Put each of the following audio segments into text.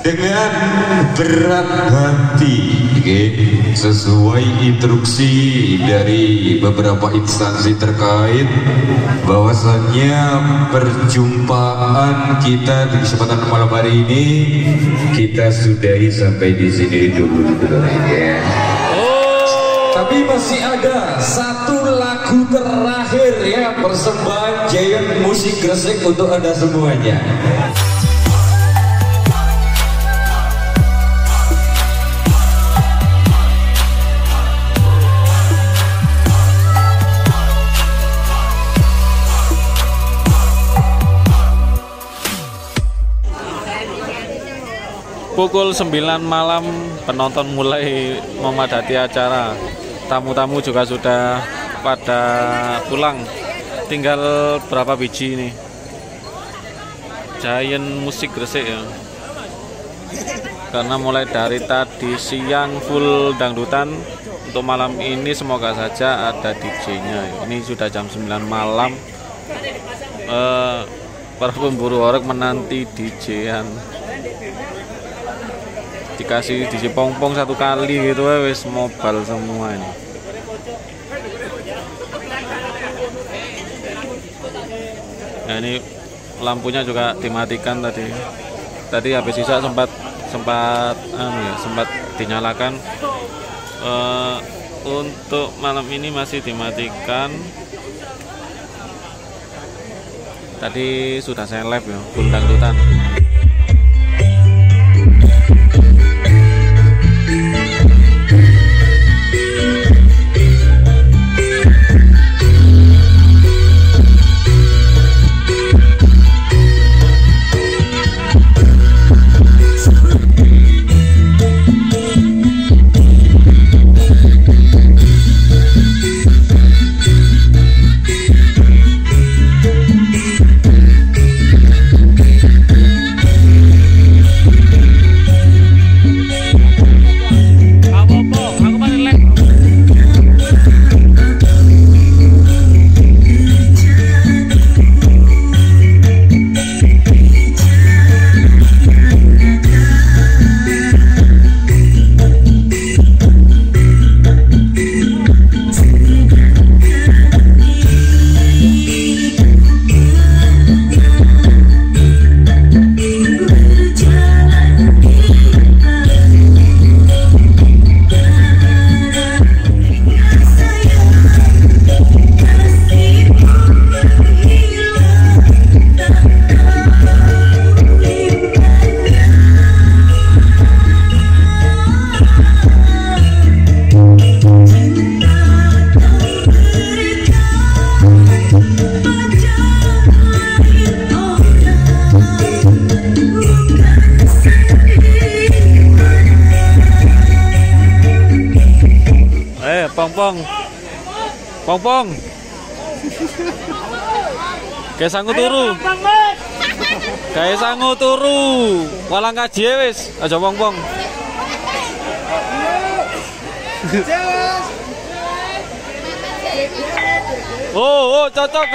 dengan berat hati, sesuai instruksi dari beberapa instansi terkait, bahwasannya perjumpaan kita di kesempatan malam hari ini kita sudahi sampai di sini dulu, ya. Tapi masih ada satu lagu terakhir, ya, persembahan Giant Music Gresik untuk Anda semuanya. Pukul 9 malam penonton mulai memadati acara. Tamu-tamu juga sudah pada pulang. Tinggal berapa biji ini? Giant Music Gresik, ya. Karena mulai dari tadi siang full dangdutan, untuk malam ini semoga saja ada DJ-nya. Ini sudah jam 9 malam. Para pemburu orek menanti DJ-an. Dikasih DJ pong-pong satu kali gitu, wes mobile semua ini. Nah, ini lampunya juga dimatikan tadi. Tadi habis sisa sempat dinyalakan. Untuk malam ini masih dimatikan. Tadi sudah saya live, ya, Bundang Dutan. Pong-pong, kayak sanggup turu, walang kaji wis, aja pong-pong. Oh, cocok.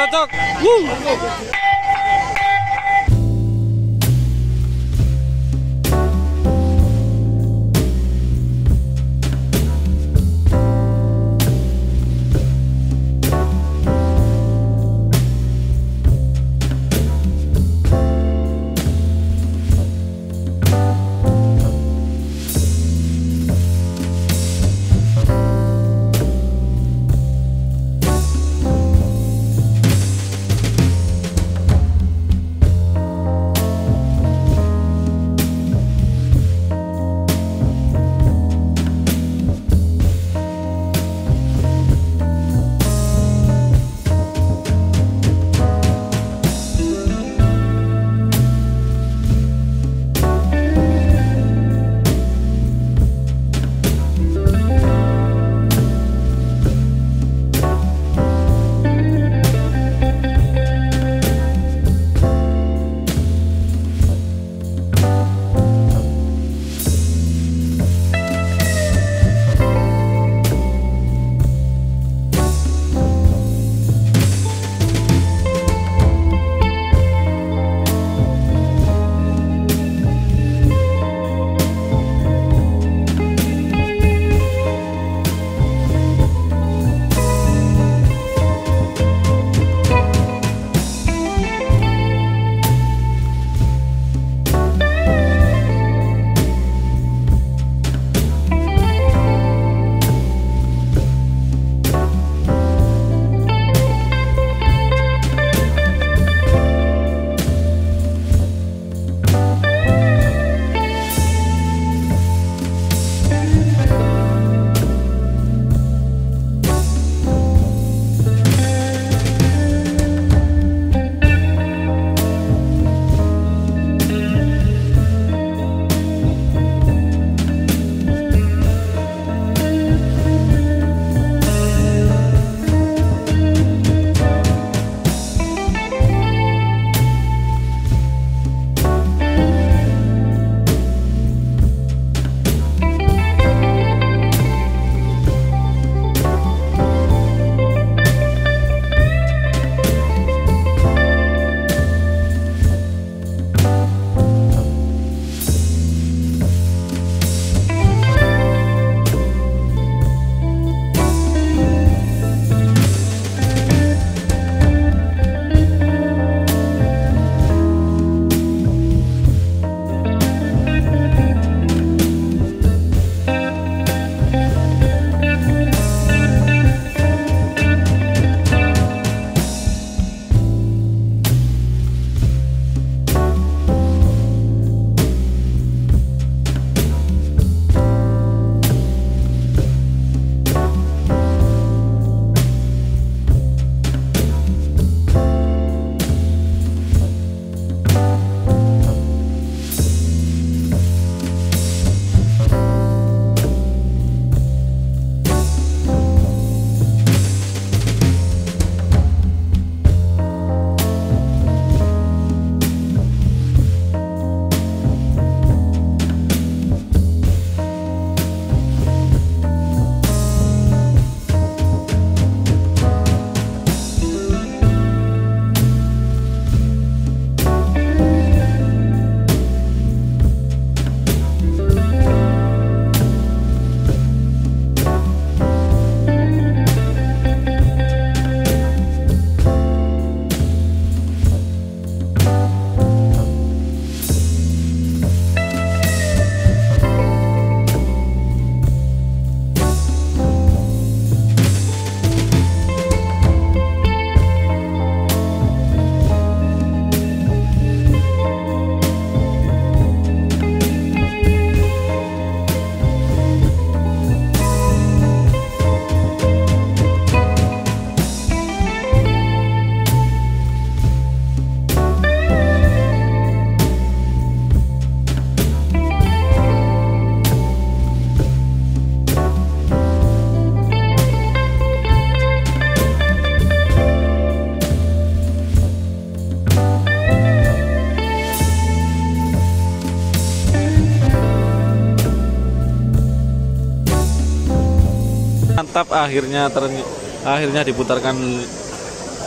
tetap akhirnya diputarkan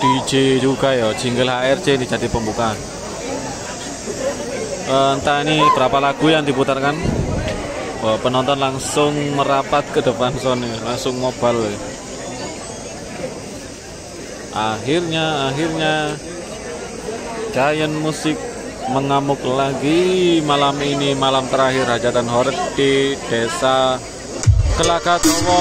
DJ juga ya, jingle HRC ini jadi pembukaan. Entah ini berapa lagu yang diputarkan. Oh, penonton langsung merapat ke depan sound, langsung mobile. Akhirnya Giant Music mengamuk lagi malam ini, malam terakhir hajatan horeg di Desa Kelaka Towo.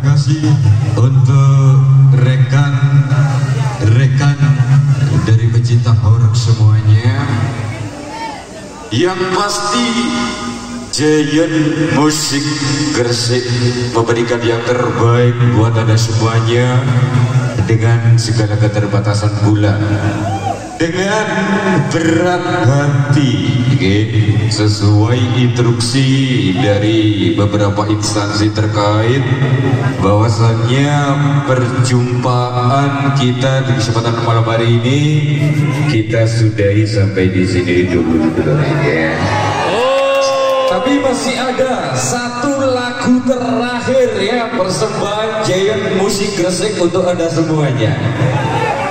kasih untuk rekan-rekan dari pecinta horor semuanya. Yang pasti Giant Music Gresik memberikan yang terbaik buat Anda semuanya dengan segala keterbatasan pula, dengan berat hati, sesuai instruksi dari beberapa instansi terkait, bahwasannya perjumpaan kita di kesempatan malam hari ini kita sudahi sampai di sini dulu, tapi masih ada satu lagu terakhir ya, persembahan Giant Music Gresik untuk Anda semuanya.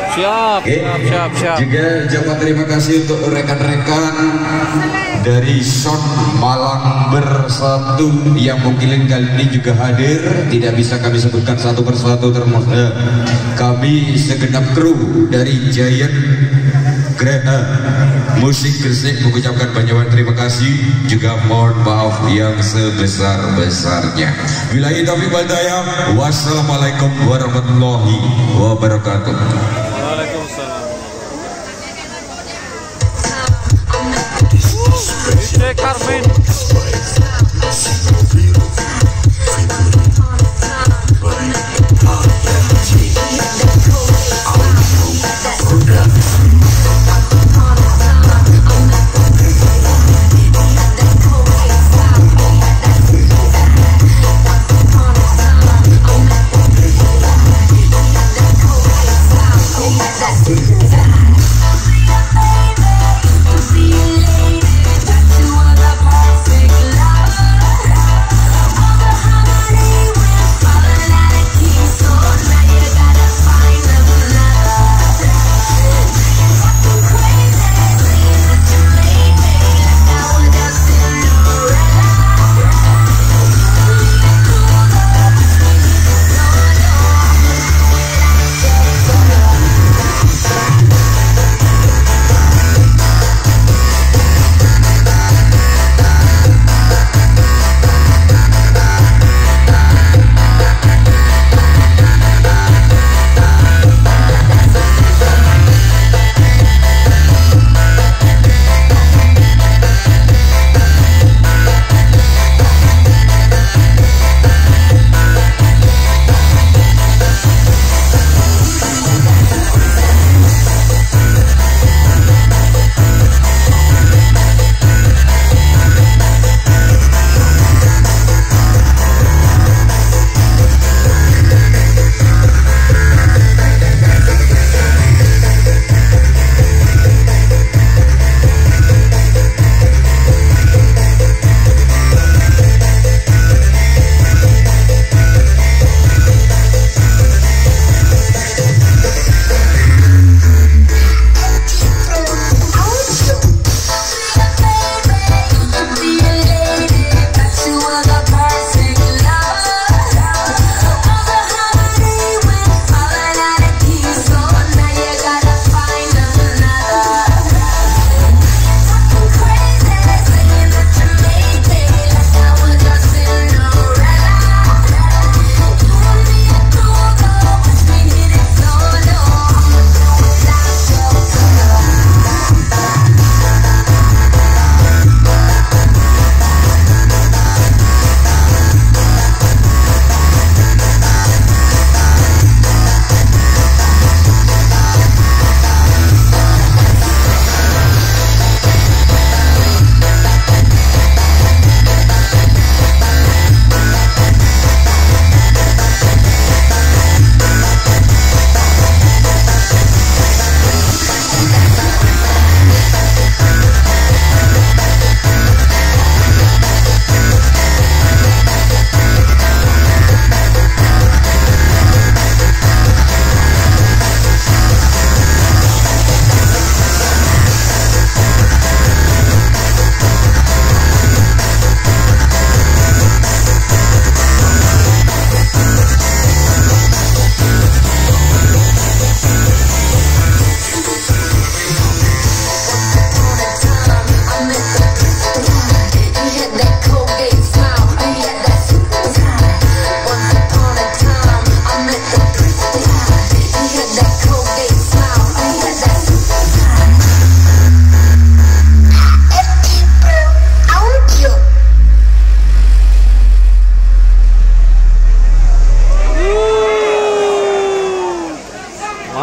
Siap, okay. siap. Juga ucapan terima kasih untuk rekan-rekan dari Son Malang Bersatu yang mungkin kali ini juga hadir. Tidak bisa kami sebutkan satu persatu, termasuk kami segenap kru dari Giant Music Gresik mengucapkan banyak terima kasih, juga mohon maaf yang sebesar-besarnya. Billahi taufiq wal hidayah. Wassalamualaikum warahmatullahi wabarakatuh. Waalaikumsalam. DJ Carmen.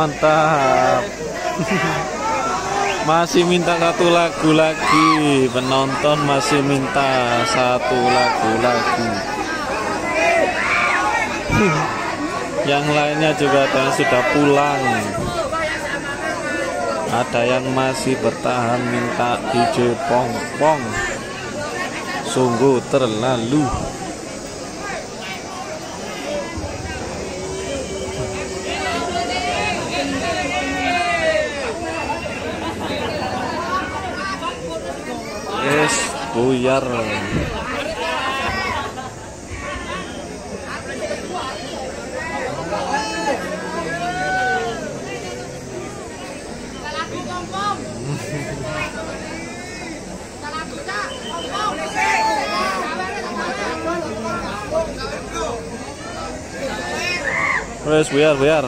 mantap. Masih minta satu lagu lagi, penonton masih minta satu lagu lagi. Yang lainnya juga ada yang sudah pulang, ada yang masih bertahan minta DJ Pongpong. Sungguh terlalu. Yes, buyar. Wes buyar.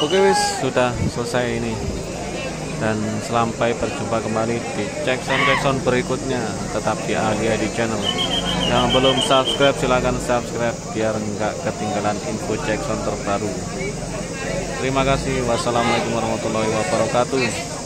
Oke wis, sudah selesai ini. Dan sampai berjumpa kembali di Jackson berikutnya, tetap di Ahlia di channel. Yang belum subscribe silahkan subscribe biar nggak ketinggalan info Jackson terbaru. Terima kasih. Wassalamualaikum warahmatullahi wabarakatuh.